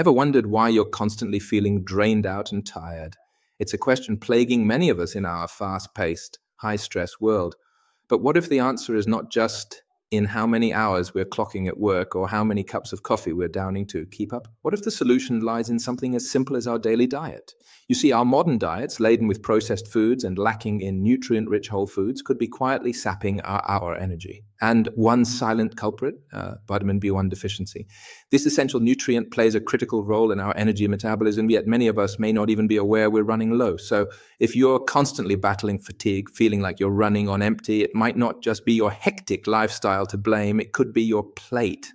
Ever wondered why you're constantly feeling drained out and tired? It's a question plaguing many of us in our fast-paced, high-stress world. But what if the answer is not just in how many hours we're clocking at work or how many cups of coffee we're downing to keep up? What if the solution lies in something as simple as our daily diet? You see, our modern diets, laden with processed foods and lacking in nutrient-rich whole foods, could be quietly sapping our energy. And one silent culprit, vitamin B1 deficiency. This essential nutrient plays a critical role in our energy metabolism, yet many of us may not even be aware we're running low. So if you're constantly battling fatigue, feeling like you're running on empty, it might not just be your hectic lifestyle to blame, it could be your plate.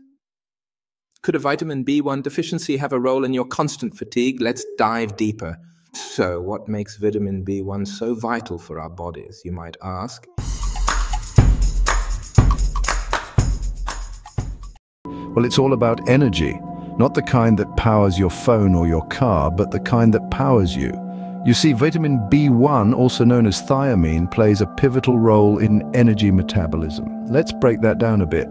Could a vitamin B1 deficiency have a role in your constant fatigue? Let's dive deeper. So what makes vitamin B1 so vital for our bodies, you might ask? Well, it's all about energy, not the kind that powers your phone or your car, but the kind that powers you. You see, vitamin B1, also known as thiamine, plays a pivotal role in energy metabolism. Let's break that down a bit.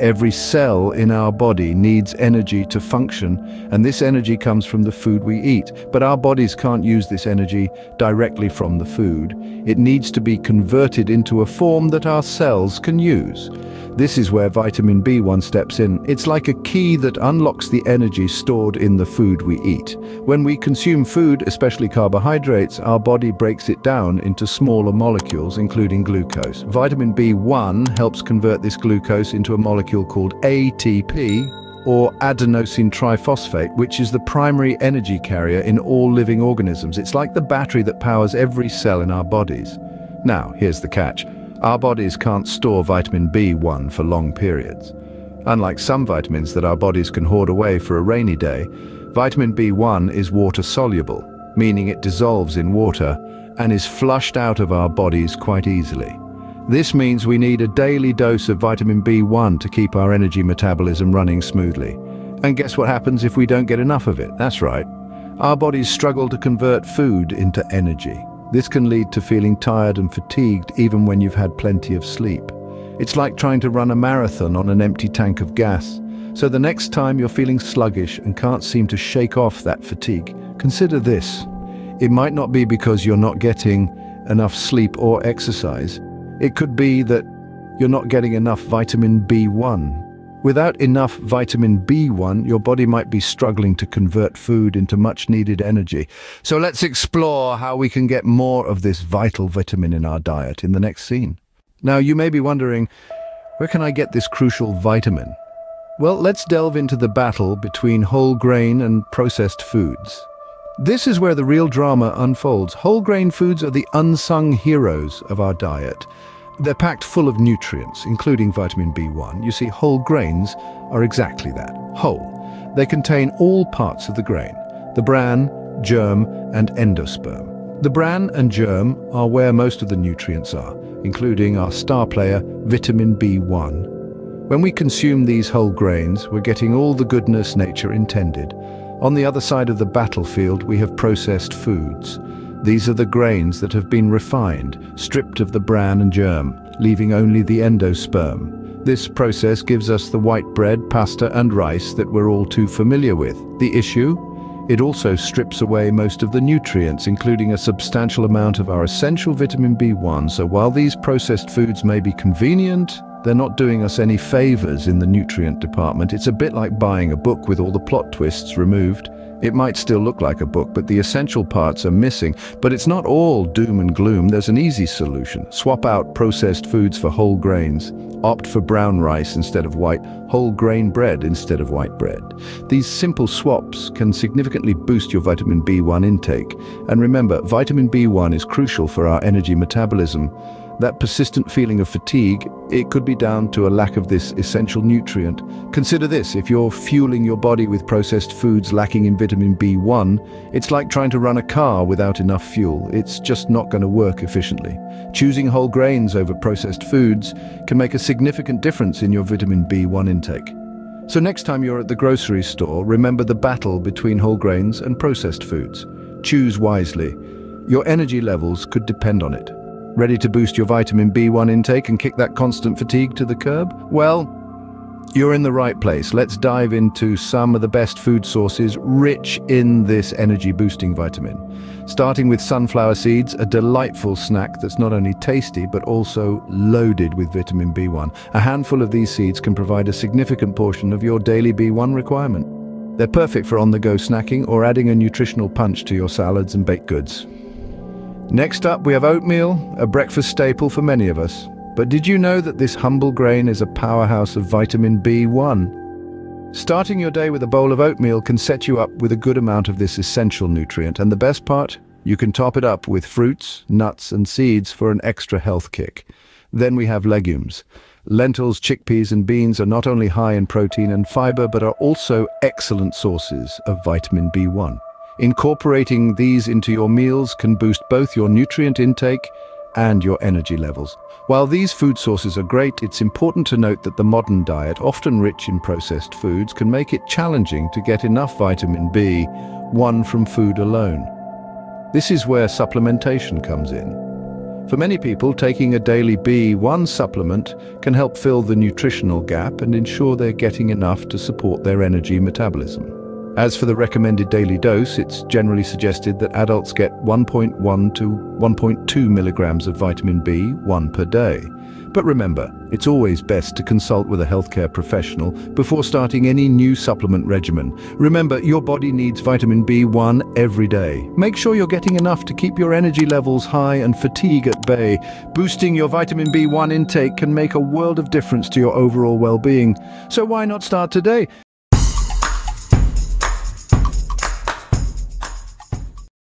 Every cell in our body needs energy to function, and this energy comes from the food we eat. But our bodies can't use this energy directly from the food. It needs to be converted into a form that our cells can use. This is where vitamin B1 steps in. It's like a key that unlocks the energy stored in the food we eat. When we consume food, especially carbohydrates, our body breaks it down into smaller molecules, including glucose. Vitamin B1 helps convert this glucose into a molecule called ATP, or adenosine triphosphate, which is the primary energy carrier in all living organisms. It's like the battery that powers every cell in our bodies. Now, here's the catch. Our bodies can't store vitamin B1 for long periods. Unlike some vitamins that our bodies can hoard away for a rainy day, vitamin B1 is water-soluble, meaning it dissolves in water and is flushed out of our bodies quite easily. This means we need a daily dose of vitamin B1 to keep our energy metabolism running smoothly. And guess what happens if we don't get enough of it? That's right. Our bodies struggle to convert food into energy. This can lead to feeling tired and fatigued even when you've had plenty of sleep. It's like trying to run a marathon on an empty tank of gas. So the next time you're feeling sluggish and can't seem to shake off that fatigue, consider this. It might not be because you're not getting enough sleep or exercise. It could be that you're not getting enough vitamin B1. Without enough vitamin B1, your body might be struggling to convert food into much-needed energy. So let's explore how we can get more of this vital vitamin in our diet in the next scene. Now, you may be wondering, where can I get this crucial vitamin? Well, let's delve into the battle between whole grain and processed foods. This is where the real drama unfolds. Whole grain foods are the unsung heroes of our diet. They're packed full of nutrients, including vitamin B1. You see, whole grains are exactly that, whole. They contain all parts of the grain, the bran, germ, and endosperm. The bran and germ are where most of the nutrients are, including our star player, vitamin B1. When we consume these whole grains, we're getting all the goodness nature intended. On the other side of the battlefield, we have processed foods. These are the grains that have been refined, stripped of the bran and germ, leaving only the endosperm. This process gives us the white bread, pasta, and rice that we're all too familiar with. The issue? It also strips away most of the nutrients, including a substantial amount of our essential vitamin B1. So while these processed foods may be convenient, they're not doing us any favors in the nutrient department. It's a bit like buying a book with all the plot twists removed. It might still look like a book, but the essential parts are missing. But it's not all doom and gloom. There's an easy solution. Swap out processed foods for whole grains. Opt for brown rice instead of white, whole grain bread instead of white bread. These simple swaps can significantly boost your vitamin B1 intake. And remember, vitamin B1 is crucial for our energy metabolism. That persistent feeling of fatigue, it could be down to a lack of this essential nutrient. Consider this, if you're fueling your body with processed foods lacking in vitamin B1, it's like trying to run a car without enough fuel. It's just not going to work efficiently. Choosing whole grains over processed foods can make a significant difference in your vitamin B1 intake. So next time you're at the grocery store, remember the battle between whole grains and processed foods. Choose wisely. Your energy levels could depend on it. Ready to boost your vitamin B1 intake and kick that constant fatigue to the curb? Well, You're in the right place. Let's dive into some of the best food sources rich in this energy-boosting vitamin. Starting with sunflower seeds, a delightful snack that's not only tasty but also loaded with vitamin B1. A handful of these seeds can provide a significant portion of your daily B1 requirement. They're perfect for on-the-go snacking or adding a nutritional punch to your salads and baked goods. Next up, we have oatmeal, a breakfast staple for many of us. But did you know that this humble grain is a powerhouse of vitamin B1? Starting your day with a bowl of oatmeal can set you up with a good amount of this essential nutrient. And the best part? You can top it up with fruits, nuts, and seeds for an extra health kick. Then we have legumes. Lentils, chickpeas, and beans are not only high in protein and fiber, but are also excellent sources of vitamin B1. Incorporating these into your meals can boost both your nutrient intake and your energy levels. While these food sources are great, it's important to note that the modern diet, often rich in processed foods, can make it challenging to get enough vitamin B1 from food alone. This is where supplementation comes in. For many people, taking a daily B1 supplement can help fill the nutritional gap and ensure they're getting enough to support their energy metabolism. As for the recommended daily dose, it's generally suggested that adults get 1.1 to 1.2 milligrams of vitamin B1 per day. But remember, it's always best to consult with a healthcare professional before starting any new supplement regimen. Remember, your body needs vitamin B1 every day. Make sure you're getting enough to keep your energy levels high and fatigue at bay. Boosting your vitamin B1 intake can make a world of difference to your overall well-being. So why not start today?